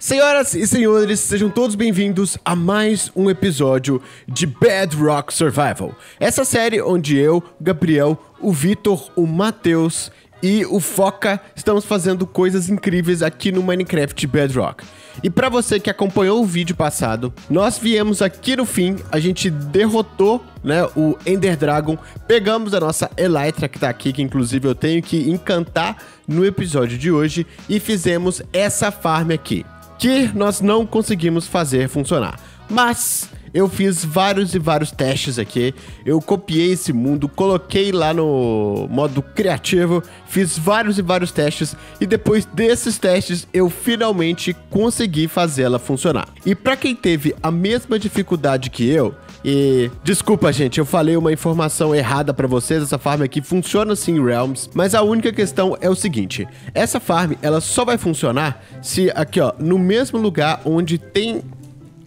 Senhoras e senhores, sejam todos bem-vindos a mais um episódio de Bedrock Survival. Essa série onde eu, Gabriel, o Vitor, o Matheus e o Foca estamos fazendo coisas incríveis aqui no Minecraft Bedrock. E pra você que acompanhou o vídeo passado, nós viemos aqui no fim, a gente derrotou, né, o Ender Dragon, pegamos a nossa Elytra que tá aqui, que inclusive eu tenho que encantar no episódio de hoje, e fizemos essa farm aqui, que nós não conseguimos fazer funcionar. Mas eu fiz vários testes aqui, eu copiei esse mundo, coloquei lá no modo criativo, fiz vários testes e depois desses testes eu finalmente consegui fazê-la funcionar. E pra quem teve a mesma dificuldade que eu, e desculpa gente, eu falei uma informação errada pra vocês, essa farm aqui funciona sim em Realms, mas a única questão é o seguinte, essa farm ela só vai funcionar se aqui ó, no mesmo lugar onde tem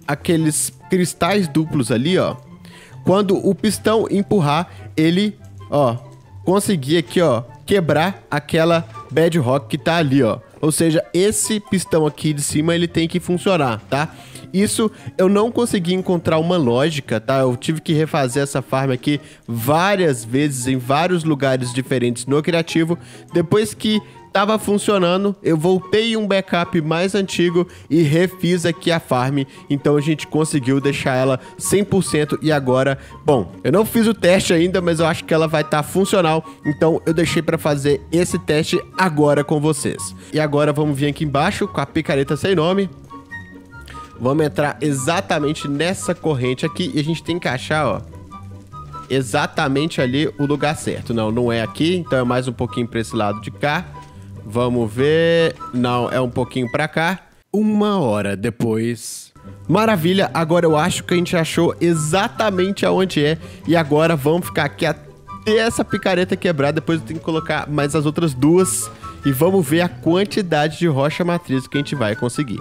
aqueles cristais duplos ali, ó, quando o pistão empurrar, ele, ó, conseguir aqui, ó, quebrar aquela bedrock que tá ali, ó. Ou seja, esse pistão aqui de cima, ele tem que funcionar, tá? Isso eu não consegui encontrar uma lógica, tá? Eu tive que refazer essa farm aqui várias vezes em vários lugares diferentes no criativo. Depois que tava funcionando, eu voltei um backup mais antigo e refiz aqui a farm, então a gente conseguiu deixar ela 100% e agora, bom, eu não fiz o teste ainda, mas eu acho que ela vai estar funcional, então eu deixei pra fazer esse teste agora com vocês. E agora vamos vir aqui embaixo com a picareta sem nome, vamos entrar exatamente nessa corrente aqui e a gente tem que achar, ó, exatamente ali o lugar certo. Não, não é aqui, então é mais um pouquinho pra esse lado de cá. Vamos ver... Não, é um pouquinho pra cá. 1 hora depois... Maravilha, agora eu acho que a gente achou exatamente aonde é. E agora vamos ficar aqui até essa picareta quebrar. Depois eu tenho que colocar mais as outras duas. E vamos ver a quantidade de rocha matriz que a gente vai conseguir.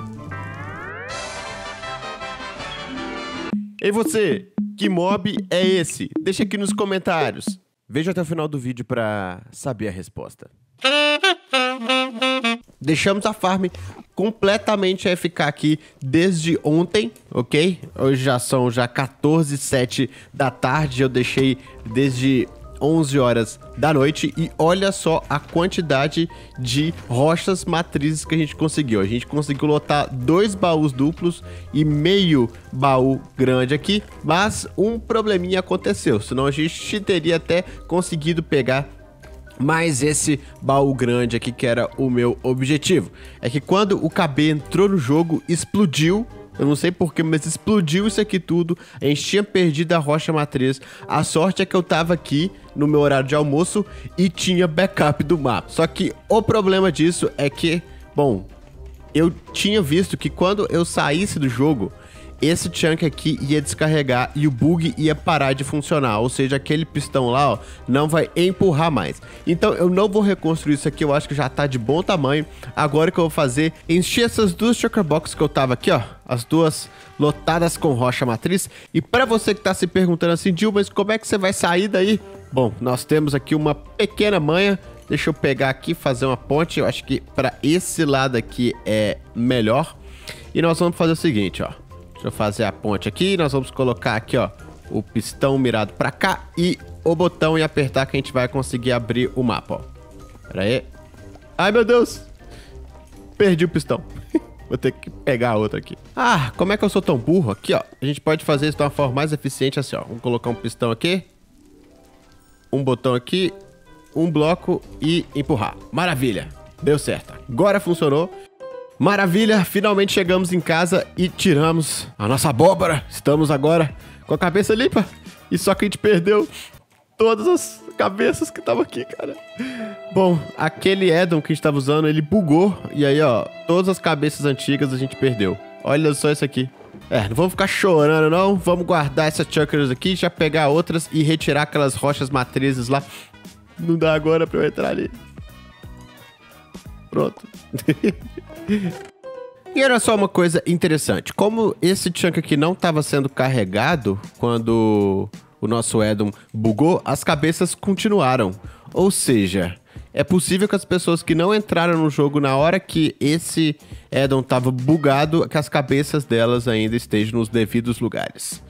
E você, que mob é esse? Deixa aqui nos comentários. Veja até o final do vídeo pra saber a resposta. Deixamos a farm completamente a ficar aqui desde ontem, ok? Hoje já são 14h07 da tarde, eu deixei desde 11 horas da noite e olha só a quantidade de rochas matrizes que a gente conseguiu. A gente conseguiu lotar 2 baús duplos e meio baú grande aqui, mas um probleminha aconteceu, senão a gente teria até conseguido pegar mais esse baú grande aqui, que era o meu objetivo. É que quando o KB entrou no jogo, explodiu. Eu não sei porquê, mas explodiu isso aqui tudo. A gente tinha perdido a rocha matriz. A sorte é que eu tava aqui no meu horário de almoço e tinha backup do mapa. Só que o problema disso é que, bom, eu tinha visto que quando eu saísse do jogo, esse chunk aqui ia descarregar e o bug ia parar de funcionar, ou seja, aquele pistão lá, ó, não vai empurrar mais. Então eu não vou reconstruir isso aqui, eu acho que já tá de bom tamanho. Agora o que eu vou fazer, encher essas 2 shulker box que eu tava aqui, ó, as 2 lotadas com rocha matriz. E pra você que tá se perguntando assim, Dil, mas como é que você vai sair daí? Bom, nós temos aqui uma pequena manha, deixa eu pegar aqui, fazer uma ponte, eu acho que pra esse lado aqui é melhor. E nós vamos fazer o seguinte, ó. Deixa eu fazer a ponte aqui, nós vamos colocar aqui, ó, o pistão mirado pra cá e o botão e apertar que a gente vai conseguir abrir o mapa, ó. Pera aí. Ai, meu Deus! Perdi o pistão. Vou ter que pegar a outra aqui. Ah, como é que eu sou tão burro? Aqui, ó, a gente pode fazer isso de uma forma mais eficiente assim, ó. Vamos colocar um pistão aqui, um botão aqui, um bloco e empurrar. Maravilha! Deu certo. Agora funcionou. Maravilha, finalmente chegamos em casa e tiramos a nossa abóbora. Estamos agora com a cabeça limpa. E só que a gente perdeu todas as cabeças que estavam aqui, cara. Bom, aquele Edom que a gente tava usando, ele bugou. E aí, ó, todas as cabeças antigas a gente perdeu. Olha só isso aqui. É, não vamos ficar chorando, não. Vamos guardar essas chuckers aqui, já pegar outras e retirar aquelas rochas matrizes lá. Não dá agora pra eu entrar ali. Pronto. E era só uma coisa interessante. Como esse chunk aqui não estava sendo carregado quando o nosso Edom bugou, as cabeças continuaram. Ou seja, é possível que as pessoas que não entraram no jogo na hora que esse addon tava bugado, que as cabeças delas ainda estejam nos devidos lugares.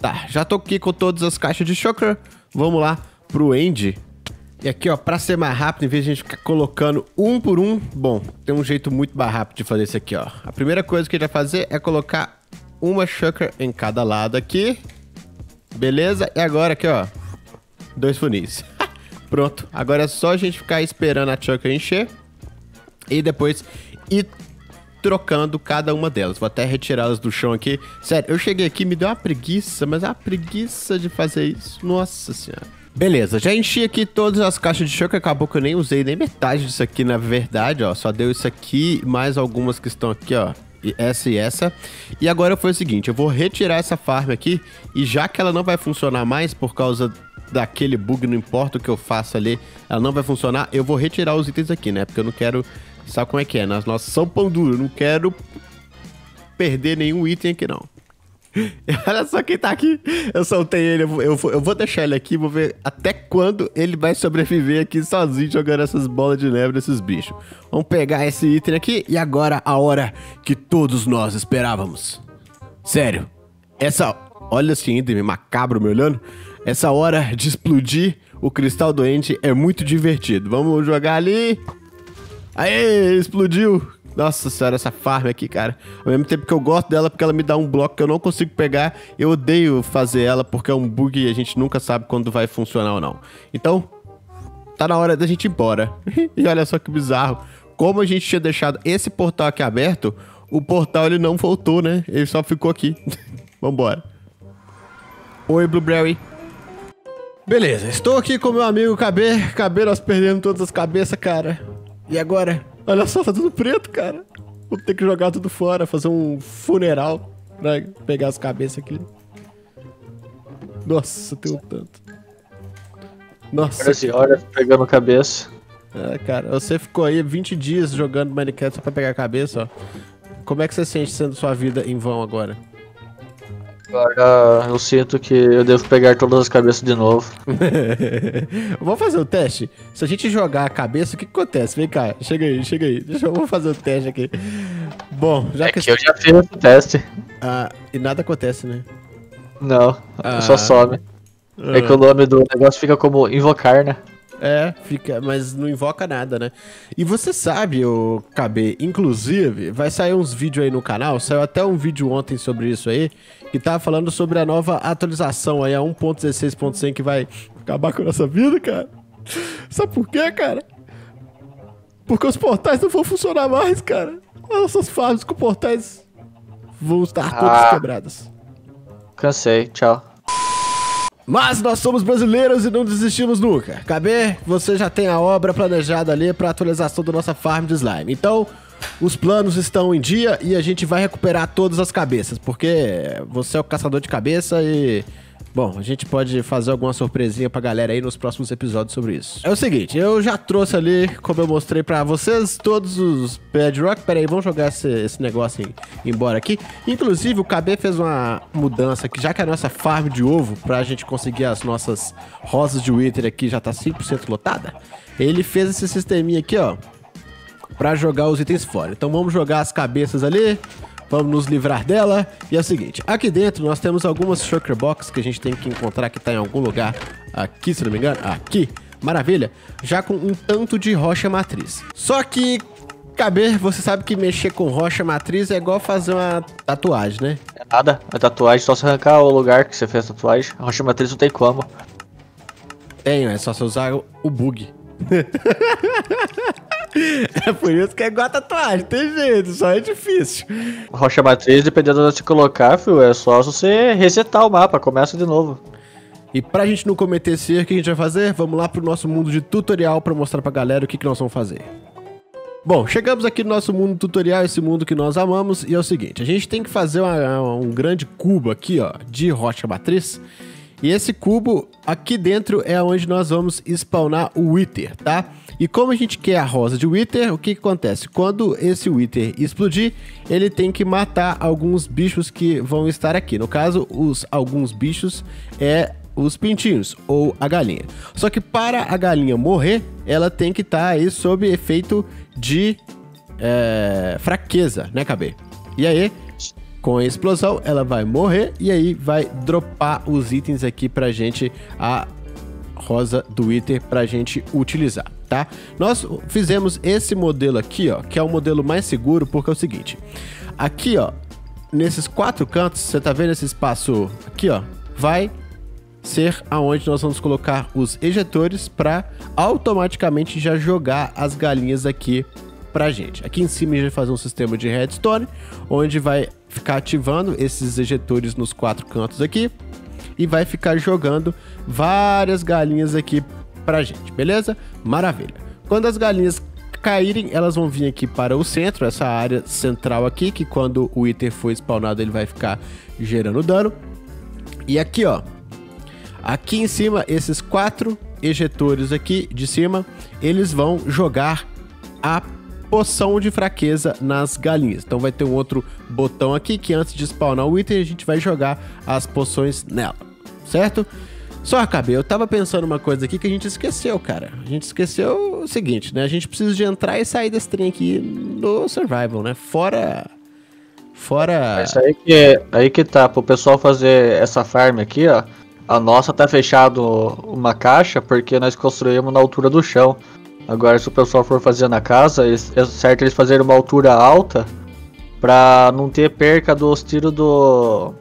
Tá, já tô aqui com todas as caixas de shulker. Vamos lá pro End. E aqui, ó, pra ser mais rápido, em vez de a gente ficar colocando um por um, bom, tem um jeito muito mais rápido de fazer isso aqui, ó. A primeira coisa que a gente vai fazer é colocar uma shulker em cada lado aqui. Beleza? E agora aqui, ó, 2 funis. Pronto. Agora é só a gente ficar esperando a shulker encher e depois ir trocando cada uma delas. Vou até retirá-las do chão aqui. Sério, eu cheguei aqui, me deu uma preguiça, mas a preguiça de fazer isso. Nossa senhora. Beleza, já enchi aqui todas as caixas de shulker, acabou que eu nem usei nem metade disso aqui, na verdade, ó. Só deu isso aqui, mais algumas que estão aqui, ó. E essa e essa. E agora foi o seguinte, eu vou retirar essa farm aqui, e já que ela não vai funcionar mais por causa daquele bug, não importa o que eu faça ali, ela não vai funcionar, eu vou retirar os itens aqui, né? Porque eu não quero... Sabe como é que é? Nas nossas são pão duro, eu não quero perder nenhum item aqui, não. Olha só quem tá aqui. Eu soltei ele, eu vou deixar ele aqui. Vou ver até quando ele vai sobreviver aqui sozinho, jogando essas bolas de neve nesses bichos. Vamos pegar esse item aqui. E agora a hora que todos nós esperávamos. Sério, essa... Olha esse item macabro me olhando. Essa hora de explodir o cristal do End é muito divertido. Vamos jogar ali. Aê, explodiu. Nossa senhora, essa farm aqui, cara. Ao mesmo tempo que eu gosto dela, porque ela me dá um bloco que eu não consigo pegar, eu odeio fazer ela, porque é um bug e a gente nunca sabe quando vai funcionar ou não. Então, tá na hora da gente ir embora. E olha só que bizarro. Como a gente tinha deixado esse portal aqui aberto, o portal ele não voltou, né? Ele só ficou aqui. Vambora. Oi, Blueberry. Beleza, estou aqui com meu amigo KB. KB, nós perdemos todas as cabeças, cara. E agora... Olha só, tá tudo preto, cara. Vou ter que jogar tudo fora, fazer um funeral pra pegar as cabeças aqui. Nossa, tem um tanto. Nossa. Horas e horas pegando cabeça. Ah, cara, você ficou aí 20 dias jogando Minecraft só pra pegar a cabeça, ó. Como é que você sente sendo sua vida em vão agora? Agora eu sinto que eu devo pegar todas as cabeças de novo. Vamos fazer um teste? Se a gente jogar a cabeça, o que acontece? Vem cá, chega aí, chega aí. Vamos fazer um teste aqui. Bom, já que eu já fiz o teste. Ah, e nada acontece, né? Não, só sobe. É que o nome do negócio fica como invocar, né? É, fica, mas não invoca nada, né? E você sabe, o KB, inclusive, vai sair uns vídeos aí no canal, saiu até um vídeo ontem sobre isso aí, que tava falando sobre a nova atualização aí, a 1.16.100, que vai acabar com a nossa vida, cara. Sabe por quê, cara? Porque os portais não vão funcionar mais, cara. As nossas farms com portais vão estar todas quebradas. Cansei, tchau. Mas nós somos brasileiros e não desistimos nunca. KB, você já tem a obra planejada ali para atualização da nossa farm de slime. Então, os planos estão em dia e a gente vai recuperar todas as cabeças, porque você é o caçador de cabeça e... Bom, a gente pode fazer alguma surpresinha pra galera aí nos próximos episódios sobre isso. É o seguinte, eu já trouxe ali, como eu mostrei pra vocês, todos os Bedrock. Pera aí, vamos jogar esse negócio embora aqui. Inclusive, o KB fez uma mudança aqui, já que a nossa farm de ovo, pra gente conseguir as nossas rosas de Wither aqui, já tá 100% lotada. Ele fez esse sisteminha aqui, ó, pra jogar os itens fora. Então vamos jogar as cabeças ali. Vamos nos livrar dela. E é o seguinte, aqui dentro nós temos algumas shulker box que a gente tem que encontrar, que tá em algum lugar aqui, se não me engano. Aqui, maravilha. Já com um tanto de rocha matriz. Só que, KB, você sabe que mexer com rocha matriz é igual fazer uma tatuagem, né? É nada, é tatuagem, só se arrancar o lugar que você fez a tatuagem. A rocha matriz não tem como. Tem, é só se usar o bug. É por isso que é igual a tatuagem, tem jeito, só é difícil. Rocha matriz, dependendo de onde você colocar, filho, é só você resetar o mapa, começa de novo. E pra gente não cometer esse erro, o que a gente vai fazer? Vamos lá pro nosso mundo de tutorial pra mostrar pra galera o que nós vamos fazer. Bom, chegamos aqui no nosso mundo tutorial, esse mundo que nós amamos, e é o seguinte, a gente tem que fazer um grande cubo aqui, ó, de rocha matriz. E esse cubo aqui dentro é onde nós vamos spawnar o Wither, tá? E como a gente quer a rosa de Wither, o que acontece? Quando esse Wither explodir, ele tem que matar alguns bichos que vão estar aqui. No caso, alguns bichos é os pintinhos, ou a galinha. Só que para a galinha morrer, ela tem que estar aí sob efeito de fraqueza, né, KB? E aí, com a explosão, ela vai morrer e aí vai dropar os itens aqui pra gente, a rosa do Wither, pra gente utilizar, tá? Nós fizemos esse modelo aqui, ó, que é o modelo mais seguro, porque é o seguinte. Aqui, ó, nesses quatro cantos, você tá vendo esse espaço aqui, ó, vai ser aonde nós vamos colocar os ejetores para automaticamente já jogar as galinhas aqui pra gente. Aqui em cima a gente vai fazer um sistema de redstone, onde vai ficar ativando esses ejetores nos quatro cantos aqui e vai ficar jogando várias galinhas aqui pra gente, beleza? Maravilha! Quando as galinhas caírem, elas vão vir aqui para o centro, essa área central aqui, que quando o Wither for spawnado ele vai ficar gerando dano. E aqui, ó, aqui em cima, esses quatro ejetores aqui de cima, eles vão jogar a poção de fraqueza nas galinhas. Então vai ter um outro botão aqui que antes de spawnar o Wither, a gente vai jogar as poções nela, certo? Só, KB, eu tava pensando uma coisa aqui que a gente esqueceu, cara. A gente esqueceu o seguinte, né? A gente precisa de entrar e sair desse trem aqui no Survival, né? Fora... Mas aí que tá, pro pessoal fazer essa farm aqui, ó. A nossa tá fechado uma caixa porque nós construímos na altura do chão. Agora se o pessoal for fazer na casa, é certo eles fazerem uma altura alta pra não ter perca dos tiros do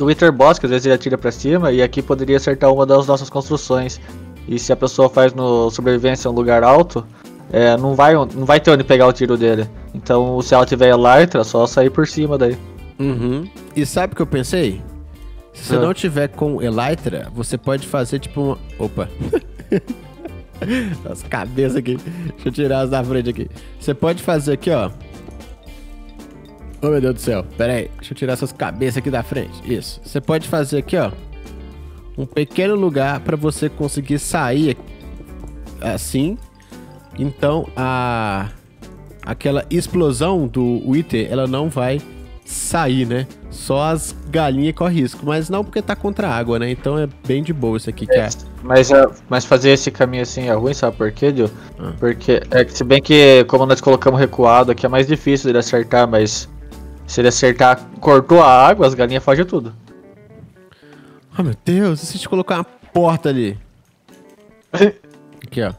Wither Boss, que às vezes ele atira pra cima, e aqui poderia acertar uma das nossas construções. E se a pessoa faz no sobrevivência um lugar alto, não vai ter onde pegar o tiro dele. Então se ela tiver Elytra, é só sair por cima daí. Uhum. E sabe o que eu pensei? Se você não tiver com Elytra, você pode fazer tipo uma... Opa! As cabeças aqui. Deixa eu tirar as da frente aqui. Você pode fazer aqui, ó. Oh, meu Deus do céu. Pera aí. Deixa eu tirar essas cabeças aqui da frente. Isso. Você pode fazer aqui, ó, um pequeno lugar pra você conseguir sair assim. Então, aquela explosão do Wither, ela não vai sair, né? Só as galinhas correm risco, mas não porque tá contra a água, né? Então é bem de boa isso aqui. Mas fazer esse caminho assim é ruim, sabe por quê, Dio? Porque, se bem que como nós colocamos recuado aqui, é mais difícil dele acertar, mas se ele acertar, cortou a água, as galinhas fogem tudo. Ah, oh, meu Deus, e se a gente colocar uma porta ali? Aqui, ó.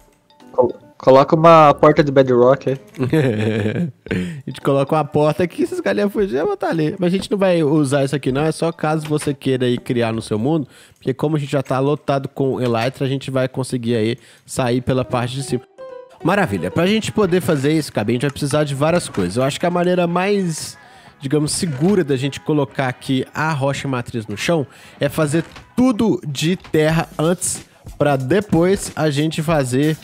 Coloca uma porta de Bedrock aí. A gente coloca uma porta aqui, se as galinhas fugirem, eu vou estar ali. Mas a gente não vai usar isso aqui não, é só caso você queira aí criar no seu mundo, porque como a gente já tá lotado com Elytra, a gente vai conseguir aí sair pela parte de cima. Maravilha, pra gente poder fazer isso, KB, a gente vai precisar de várias coisas. Eu acho que a maneira mais, digamos, segura da gente colocar aqui a rocha matriz no chão é fazer tudo de terra antes, para depois a gente fazer,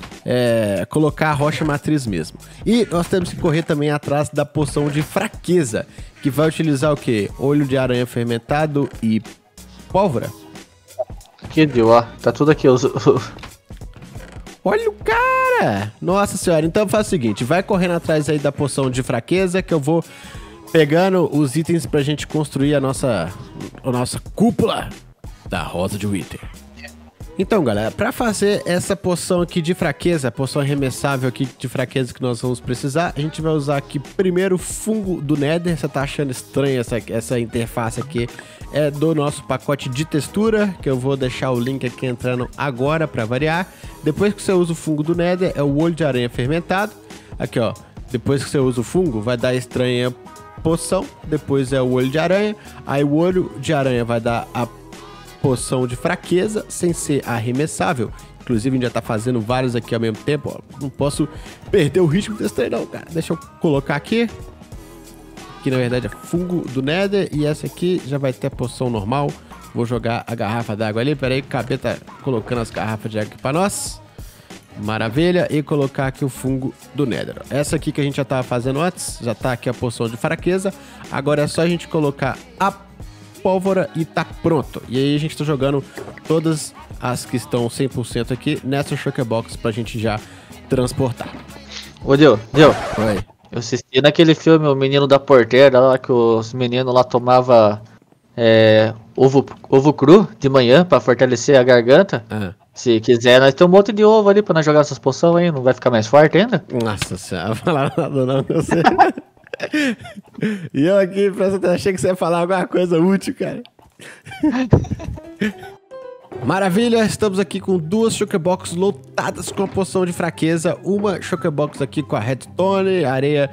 colocar a rocha matriz mesmo. E nós temos que correr também atrás da poção de fraqueza, que vai utilizar o que? Olho de aranha fermentado e pólvora. Aqui, deu, ó. Tá tudo aqui. Olha o cara! Nossa senhora, então faz o seguinte, vai correndo atrás aí da poção de fraqueza, que eu vou pegando os itens pra gente construir a nossa cúpula da rosa de Wither. Então, galera, para fazer essa poção aqui de fraqueza, a poção arremessável aqui de fraqueza que nós vamos precisar, a gente vai usar aqui primeiro o fungo do Nether. Você tá achando estranha essa interface aqui? É do nosso pacote de textura, que eu vou deixar o link aqui entrando agora para variar. Depois que você usa o fungo do Nether, é o olho de aranha fermentado. Aqui, ó, depois que você usa o fungo, vai dar estranha poção, depois é o olho de aranha, aí o olho de aranha vai dar a poção de fraqueza, sem ser arremessável. Inclusive, a gente já tá fazendo vários aqui ao mesmo tempo, ó. Não posso perder o ritmo desse treino, não, cara. Deixa eu colocar aqui, que na verdade é fungo do Nether, e essa aqui já vai ter a poção normal. Vou jogar a garrafa d'água ali. Pera aí, o KB tá colocando as garrafas de água aqui pra nós. Maravilha. E colocar aqui o fungo do Nether, ó. Essa aqui que a gente já tava fazendo antes, já tá aqui a poção de fraqueza. Agora é só a gente colocar a pólvora e tá pronto. E aí a gente tá jogando todas as que estão 100% aqui nessa shulker box pra gente já transportar. Ô, Deu. Oi. Eu assisti naquele filme O Menino da Porteira, lá que os meninos lá tomavam ovo cru de manhã para fortalecer a garganta. Ah. Se quiser, nós temos um monte de ovo ali para nós jogar essas poções aí. Não vai ficar mais forte ainda? Nossa senhora, falar nada não, eu sei. E eu aqui, achei que você ia falar alguma coisa útil, cara. Maravilha, estamos aqui com duas shulker box lotadas com a poção de fraqueza. Uma shulker box aqui com a redstone, areia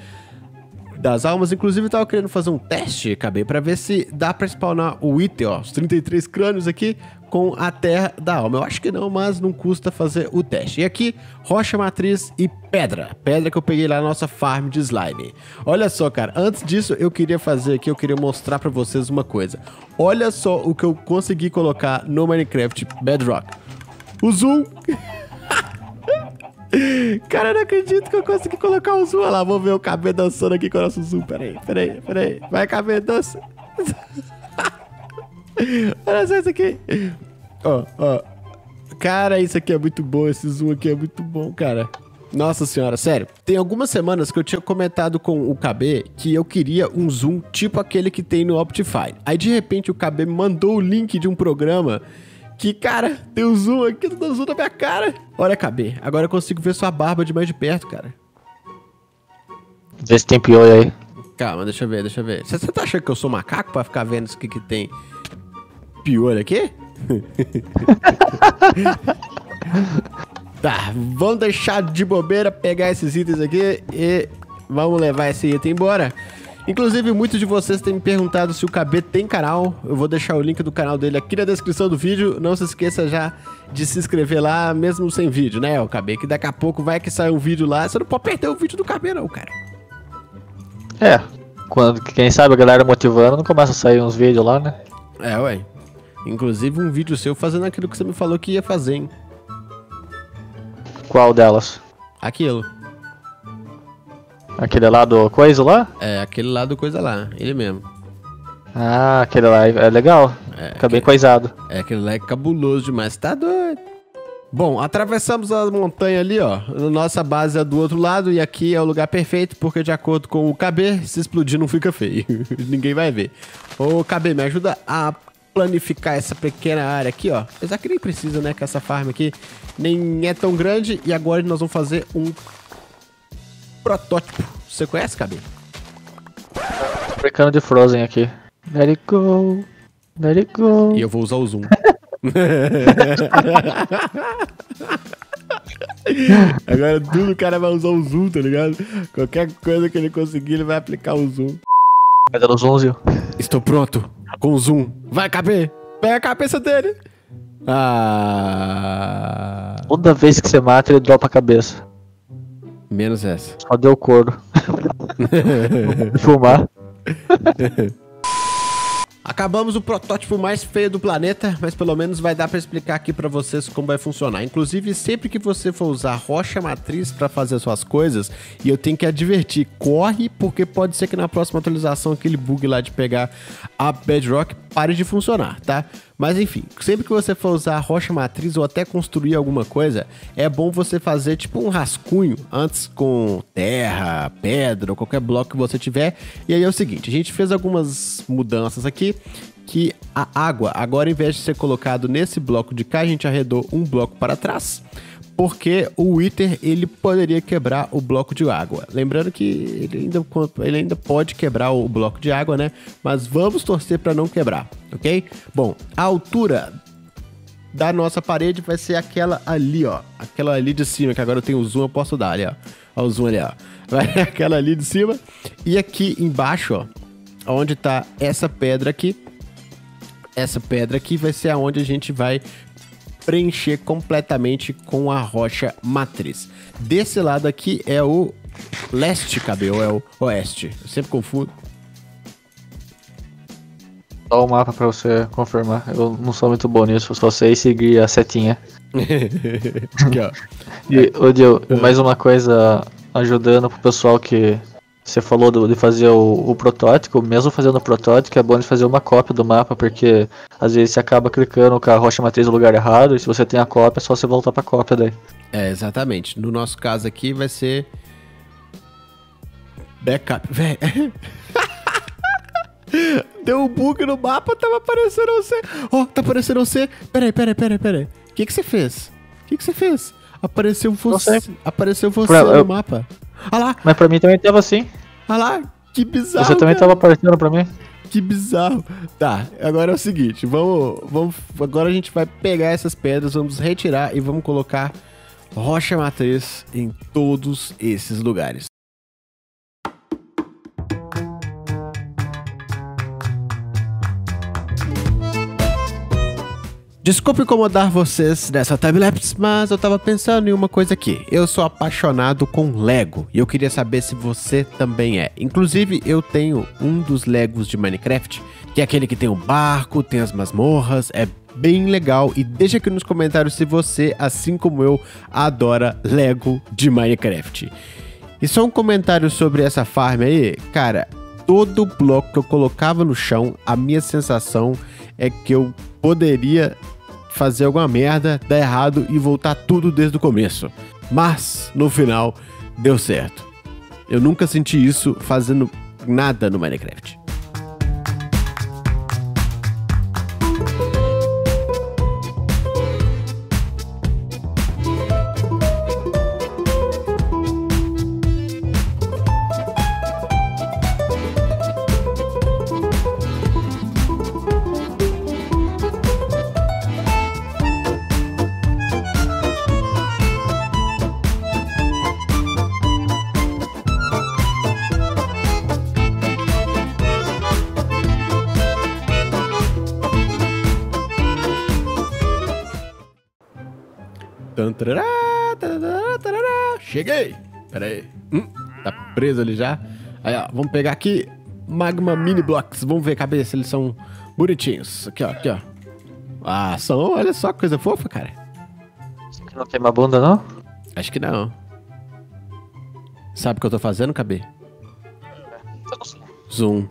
das almas. Inclusive, eu tava querendo fazer um teste, KB, pra ver se dá pra spawnar o item, ó. Os 33 crânios aqui com a terra da alma. Eu acho que não, mas não custa fazer o teste. E aqui, rocha matriz e pedra. Pedra que eu peguei lá na nossa farm de slime. Olha só, cara. Antes disso, eu queria fazer aqui, eu queria mostrar pra vocês uma coisa. Olha só o que eu consegui colocar no Minecraft Bedrock. O zoom... Cara, eu não acredito que eu consegui colocar o zoom. Olha lá, vou ver o KB dançando aqui com o nosso zoom. Pera aí. Vai, KB, dança. Olha só isso aqui. Ó. Cara, isso aqui é muito bom. Esse zoom aqui é muito bom, cara. Nossa senhora, sério. Tem algumas semanas que eu tinha comentado com o KB que eu queria um zoom tipo aquele que tem no Optifine. Aí, de repente, o KB me mandou o link de um programa... Que, cara, tem um zoom aqui, tá zoom na minha cara. Olha, KB, agora eu consigo ver sua barba de mais de perto, cara. Vê se tem pior aí. Calma, deixa eu ver. Você tá achando que eu sou macaco pra ficar vendo isso que tem pior aqui? Tá, vamos deixar de bobeira, pegar esses itens aqui e vamos levar esse item embora. Inclusive, muitos de vocês têm me perguntado se o KB tem canal. Eu vou deixar o link do canal dele aqui na descrição do vídeo. Não se esqueça já de se inscrever lá, mesmo sem vídeo, né, o KB? Que daqui a pouco vai que sai um vídeo lá. Você não pode perder o vídeo do KB, não, cara. É, quem sabe a galera motivando, não começa a sair uns vídeos lá, né? É, ué. Inclusive, um vídeo seu fazendo aquilo que você me falou que ia fazer, hein? Qual delas? Aquilo. Aquele lá do coisa lá? É, aquele lá do coisa lá, ele mesmo. Ah, aquele lá é legal, fica bem coisado. É, aquele lá é cabuloso demais, tá doido. Bom, atravessamos a montanha ali, ó. Nossa base é do outro lado e aqui é o lugar perfeito, porque de acordo com o KB, se explodir não fica feio. Ninguém vai ver. Ô, KB, me ajuda a planificar essa pequena área aqui, ó. Apesar que nem precisa, né, que essa farm aqui nem é tão grande. E agora nós vamos fazer um... protótipo. Você conhece, KB? Tô brincando de Frozen aqui. Let it go, let it go. E eu vou usar o zoom. Agora tudo o cara vai usar o zoom, tá ligado? Qualquer coisa que ele conseguir, ele vai aplicar o zoom. Vai dar os 11. Estou pronto com o zoom. Vai, KB! Pega a cabeça dele! Ah... Toda vez que você mata, ele dropa a cabeça. Menos essa. Só deu couro. Fumar. Acabamos o protótipo mais feio do planeta, mas pelo menos vai dar pra explicar aqui pra vocês como vai funcionar. Inclusive, sempre que você for usar rocha matriz pra fazer suas coisas, e eu tenho que advertir, corre, porque pode ser que na próxima atualização aquele bug lá de pegar a Bedrock pare de funcionar, tá? Mas enfim, sempre que você for usar rocha matriz ou até construir alguma coisa, é bom você fazer tipo um rascunho antes com terra, pedra ou qualquer bloco que você tiver. E aí é o seguinte, a gente fez algumas mudanças aqui, que a água agora, em vez de ser colocado nesse bloco de cá, a gente arredou um bloco para trás, porque o Wither, ele poderia quebrar o bloco de água. Lembrando que ele ainda pode quebrar o bloco de água, né? Mas vamos torcer para não quebrar, ok? Bom, a altura da nossa parede vai ser aquela ali, ó. Aquela ali de cima, que agora eu tenho o zoom, eu posso dar ali, ó. Olha o zoom ali, ó. Vai aquela ali de cima. E aqui embaixo, ó, onde tá essa pedra aqui. Essa pedra aqui vai ser aonde a gente vai... preencher completamente com a rocha matriz. Desse lado aqui é o leste, KB, ou é o oeste? Eu sempre confundo. Só o mapa pra você confirmar. Eu não sou muito bom nisso, só sei seguir a setinha. Aqui, ó. E, ô, Dio, mais uma coisa ajudando pro pessoal que... Você falou de fazer o protótipo, mesmo fazendo o protótipo, é bom de fazer uma cópia do mapa, porque às vezes você acaba clicando com a rocha matriz no lugar errado, e se você tem a cópia, é só você voltar pra cópia daí. É, exatamente. No nosso caso aqui vai ser... backup. Véi. deu um bug no mapa, tava aparecendo você. Ó, tá aparecendo você. Peraí. Que você fez? Que você fez? Apareceu você no mapa. Ah lá. Mas pra mim também tava assim. Ah lá, que bizarro. Você também tava aparecendo pra mim. Que bizarro. Tá, agora é o seguinte, vamos... Agora a gente vai pegar essas pedras, vamos retirar e vamos colocar rocha matriz em todos esses lugares. Desculpe incomodar vocês nessa timelapse, mas eu tava pensando em uma coisa aqui. Eu sou apaixonado com Lego e eu queria saber se você também é. Inclusive, eu tenho um dos Legos de Minecraft, que é aquele que tem o barco, tem as masmorras, é bem legal. E deixa aqui nos comentários se você, assim como eu, adora Lego de Minecraft. E só um comentário sobre essa farm aí, cara. Todo bloco que eu colocava no chão, a minha sensação é que eu poderia fazer alguma merda, dar errado e voltar tudo desde o começo. Mas, no final, deu certo. Eu nunca senti isso fazendo nada no Minecraft. Cheguei! Pera aí. Tá preso ali já. Aí, ó. Vamos pegar aqui magma mini blocks. Vamos ver, KB, se eles são bonitinhos. Aqui, ó. Aqui, ó. Ah, são... Olha só que coisa fofa, cara. Isso aqui não queima a bunda, não? Acho que não. Sabe o que eu tô fazendo, KB? Zoom.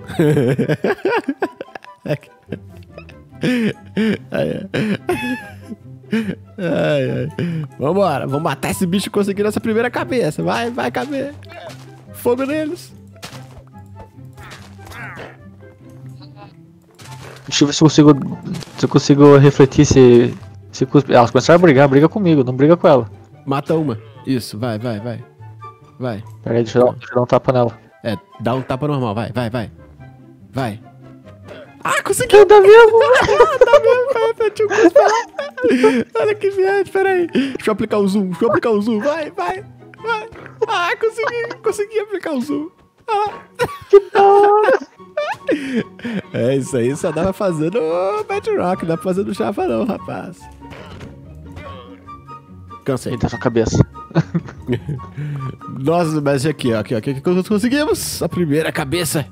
Ai, ai. Vambora, vamos matar esse bicho e conseguir nossa primeira cabeça. Vai, KB. Fogo neles. Deixa eu ver se eu consigo, refletir se... Elas começaram a brigar, briga comigo, não briga com ela. Mata uma. Isso, vai. Peraí, deixa eu dar um tapa nela. É, dá um tapa normal, vai. Ah, conseguiu, dá mesmo. Olha que viagem, peraí. Deixa eu aplicar o zoom, vai. Ah, consegui aplicar o zoom. Ah. Que da... É, isso aí só dá pra fazer no Bedrock, não dá pra fazer no Java não, rapaz. Cansei. Tá sua cabeça. Nossa, mas aqui, ó, aqui conseguimos a primeira cabeça.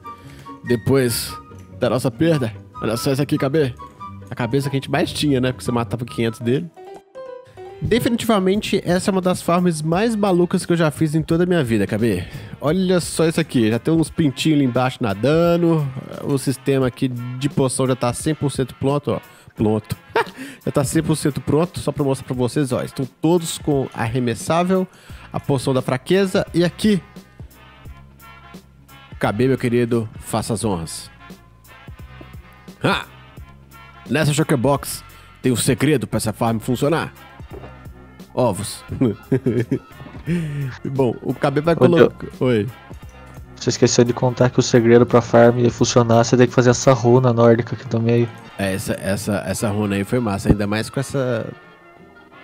Depois da nossa perda. Olha só isso aqui, KB. A cabeça que a gente mais tinha, né? Porque você matava 500 dele. Definitivamente, essa é uma das farms mais malucas que eu já fiz em toda a minha vida, KB. Olha só isso aqui. Já tem uns pintinhos ali embaixo nadando. O sistema aqui de poção já tá 100% pronto, ó. Já tá 100% pronto. Só pra mostrar pra vocês, ó. Estão todos com arremessável, a poção da fraqueza. E aqui, KB, meu querido, faça as honras. Ah! Nessa shulker box tem um segredo pra essa farm funcionar. Ovos. Bom, o KB vai colocar... Oi. Você esqueceu de contar que o segredo pra farm funcionar, você tem que fazer essa runa nórdica aqui também. É, essa runa aí foi massa, ainda mais com essa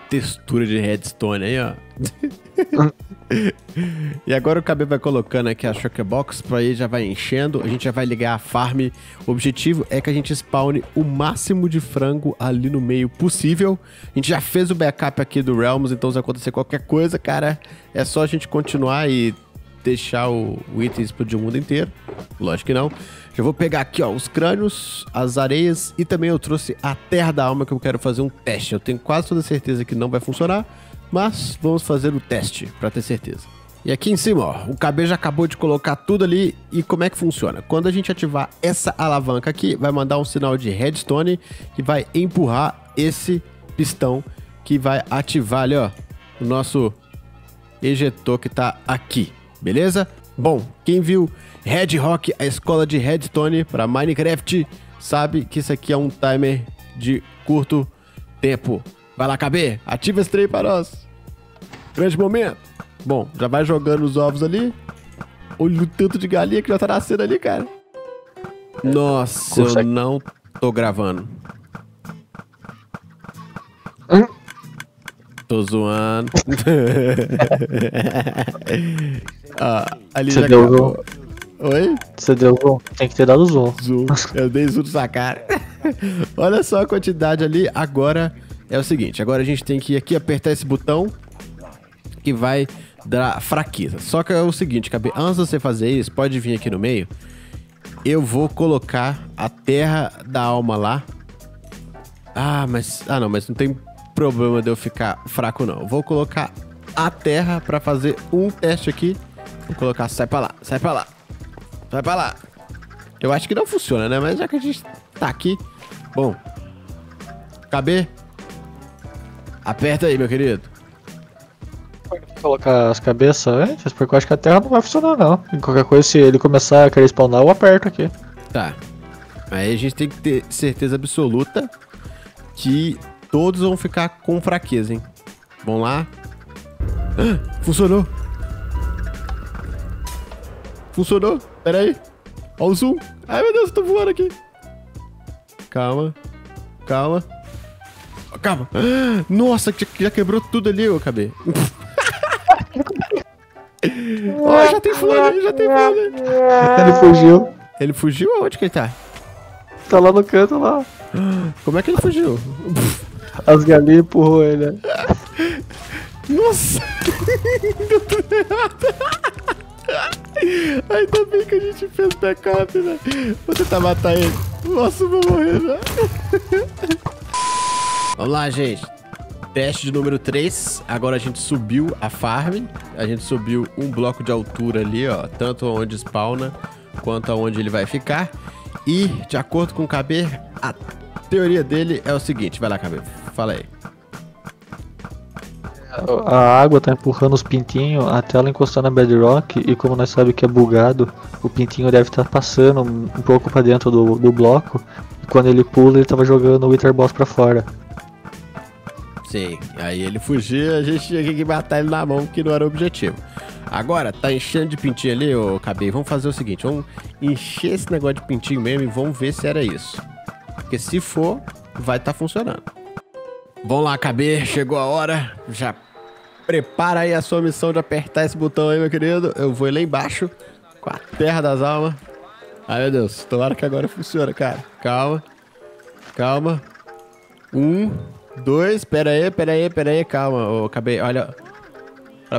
textura de redstone aí, ó. E agora o KB vai colocando aqui a shulker box, pra aí já vai enchendo, a gente já vai ligar a farm. O objetivo é que a gente spawne o máximo de frango ali no meio possível. A gente já fez o backup aqui do Realms, então se acontecer qualquer coisa, cara, é só a gente continuar e deixar o item explodir o mundo inteiro. Lógico que não. Já vou pegar aqui, ó, os crânios, as areias e também eu trouxe a terra da alma que eu quero fazer um teste. Eu tenho quase toda certeza que não vai funcionar, mas vamos fazer o teste pra ter certeza. E aqui em cima, ó, o KB já acabou de colocar tudo ali. E como é que funciona? Quando a gente ativar essa alavanca aqui, vai mandar um sinal de redstone e vai empurrar esse pistão que vai ativar ali, ó, o nosso ejetor que tá aqui, beleza? Bom, quem viu Red Rock, a escola de redstone para Minecraft, sabe que isso aqui é um timer de curto tempo. Vai lá, KB, ativa esse trem para nós. Grande momento. Bom, já vai jogando os ovos ali. Olha o tanto de galinha que já tá nascendo ali, cara. Nossa, eu não tô gravando. Tô zoando. Ah, ali você já deu zoom. Oi? Você deu zoom. Tem que ter dado zoom. Zoom. Eu dei zoom na cara. Olha só a quantidade ali. Agora é o seguinte. Agora a gente tem que aqui apertar esse botão que vai dar fraqueza. Só que é o seguinte, KB, antes de você fazer isso, pode vir aqui no meio. Eu vou colocar a terra da alma lá. Ah, mas... ah, não. Mas não tem problema de eu ficar fraco, não. Vou colocar a terra pra fazer um teste aqui. Vou colocar... sai pra lá, sai pra lá, sai pra lá. Eu acho que não funciona, né? Mas já que a gente tá aqui... bom. KB, aperta aí, meu querido. Colocar as cabeças antes, porque eu acho que a terra não vai funcionar, não. E qualquer coisa, se ele começar a querer spawnar, eu aperto aqui. Tá. Aí a gente tem que ter certeza absoluta que todos vão ficar com fraqueza, hein? Vamos lá. Ah, funcionou. Funcionou. Pera aí. Ó o zoom. Ai, meu Deus, eu tô voando aqui. Calma. Calma. Calma. Ah, nossa, já quebrou tudo ali, eu acabei. Oh, já tem flor, já tem flor. Ele fugiu. Ele fugiu? Onde que ele tá? Tá lá no canto, lá. Como é que ele fugiu? As galinhas empurrou ele. Nossa! Deu tudo errado. Ainda bem que a gente fez backup, né? Vou tentar matar ele. Nossa, eu vou morrer já. Vamos lá, gente. Teste de número 3, agora a gente subiu a farm, a gente subiu um bloco de altura ali, ó, tanto onde spawna, quanto aonde ele vai ficar. E, de acordo com o KB, a teoria dele é o seguinte, vai lá, KB, fala aí. A água tá empurrando os pintinhos até ela encostar na Bedrock, e como nós sabemos que é bugado, o pintinho deve estar passando um pouco pra dentro do bloco, e quando ele pula ele tava jogando o Wither Boss pra fora. Sim, aí ele fugia, a gente tinha que matar ele na mão, que não era o objetivo. Agora, tá enchendo de pintinho ali, ô KB, vamos fazer o seguinte, vamos encher esse negócio de pintinho mesmo e vamos ver se era isso. Porque se for, vai tá funcionando. Vamos lá, KB, chegou a hora, já prepara aí a sua missão de apertar esse botão aí, meu querido. Eu vou ir lá embaixo, com a terra das almas. Ai, meu Deus, tomara que agora funciona, cara. Calma, calma. 1, 2, pera aí, calma, ô KB, olha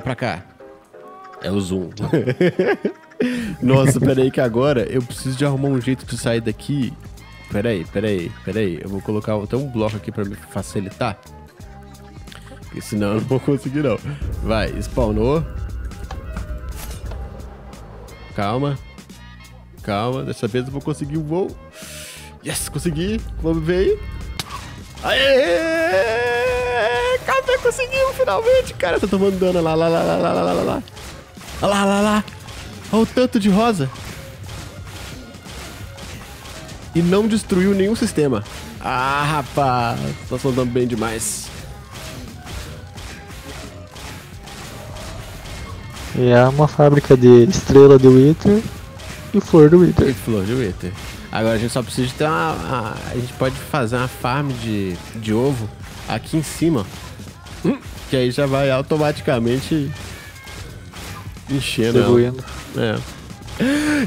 pra cá. É o zoom. Nossa, pera aí que agora eu preciso de arrumar um jeito de sair daqui. Pera aí, eu vou colocar até um bloco aqui pra me facilitar. Porque senão eu não vou conseguir não. Vai, spawnou. Calma, dessa vez eu vou conseguir um voo. Yes, consegui, vamos ver aí. Aê! Café conseguiu finalmente, cara. Tá tomando dano. Lá. Olha o tanto de rosa. E não destruiu nenhum sistema. Ah, rapaz. Nós soltamos bem demais. É uma fábrica de estrela do Wither e flor do Wither. E flor do Wither. Agora a gente só precisa de ter uma... a gente pode fazer uma farm de ovo aqui em cima. Que aí já vai automaticamente enchendo. É.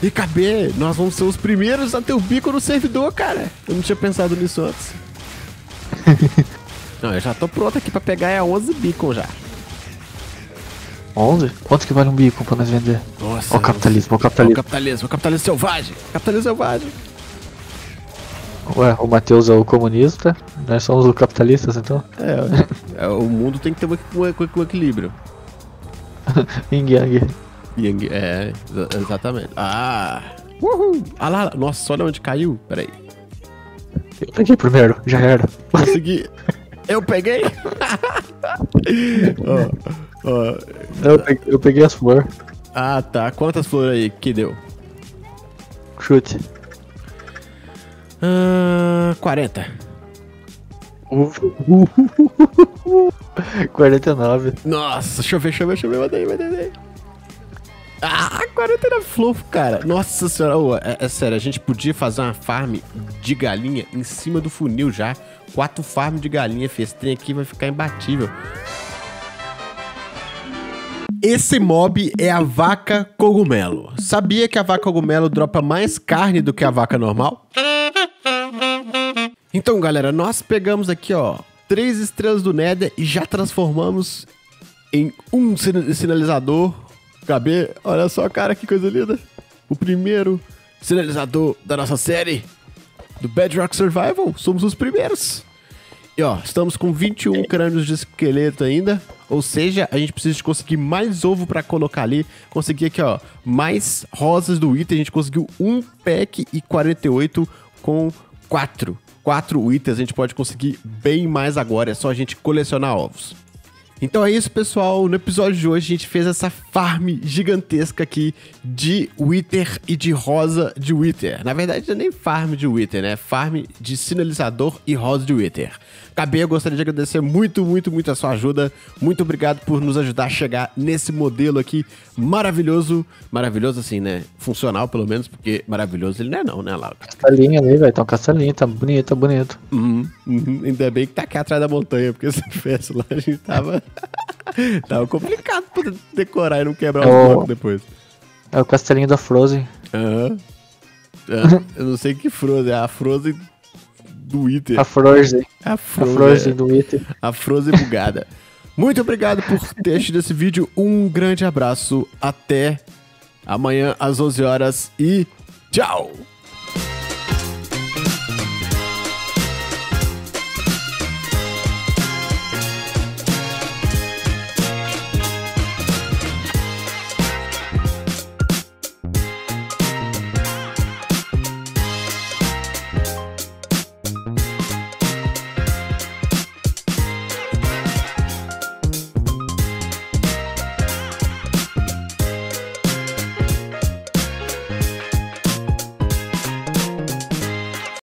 E KB, nós vamos ser os primeiros a ter o bico no servidor, cara. Eu não tinha pensado nisso antes. Não, eu já tô pronto aqui pra pegar 11 beacon já. 11? Quanto que vale um bico pra nós vender? Nossa, o capitalismo selvagem. Ué, o Matheus é o comunista, nós somos os capitalistas então? É, o mundo tem que ter um equilíbrio. Yin Yang. É, exatamente. Ah! Uhul! Ah lá, nossa, olha onde caiu, peraí. Eu peguei primeiro, já era. Consegui. Eu peguei? Eu peguei as flores. Ah, tá. Quantas flores aí que deu? Chute. 40. 49. Nossa, deixa eu ver. Vai daí. Ah, 40 era fofo, cara. Nossa senhora. Oh, é sério, a gente podia fazer uma farm de galinha em cima do funil já. 4 farm de galinha. Esse trem aqui vai ficar imbatível. Esse mob é a vaca cogumelo. Sabia que a vaca cogumelo dropa mais carne do que a vaca normal? Então, galera, nós pegamos aqui, ó, 3 estrelas do Nether e já transformamos em um sinalizador. KB, olha só, cara, que coisa linda. O primeiro sinalizador da nossa série do Bedrock Survival. Somos os primeiros. E, ó, estamos com 21 crânios de esqueleto ainda. Ou seja, a gente precisa de conseguir mais ovo pra colocar ali. Consegui aqui, ó, mais rosas do item. A gente conseguiu 1 pack e 48 com 4. 4 itens, a gente pode conseguir bem mais agora. É só a gente colecionar ovos. Então é isso, pessoal. No episódio de hoje, a gente fez essa farm gigantesca aqui de Wither e de rosa de Wither. Na verdade, não é nem farm de Wither, né? Farm de sinalizador e rosa de Wither. KB, eu gostaria de agradecer muito a sua ajuda. Muito obrigado por nos ajudar a chegar nesse modelo aqui maravilhoso. Maravilhoso assim, né? Funcional, pelo menos, porque maravilhoso ele não é não, né, Laura? Castelinho ali, velho. Tá um castelinho, tá bonito, tá bonito. Ainda bem que tá aqui atrás da montanha, porque se tivesse lá, a gente tava... Tava complicado pra decorar e não quebrar o bloco depois. É o castelinho da Frozen. Aham. Eu não sei que Frozen, a Frozen do Wither. A Frozen do Wither. A Frozen bugada. Muito obrigado por ter assistido esse vídeo. Um grande abraço. Até amanhã às 11 horas e tchau!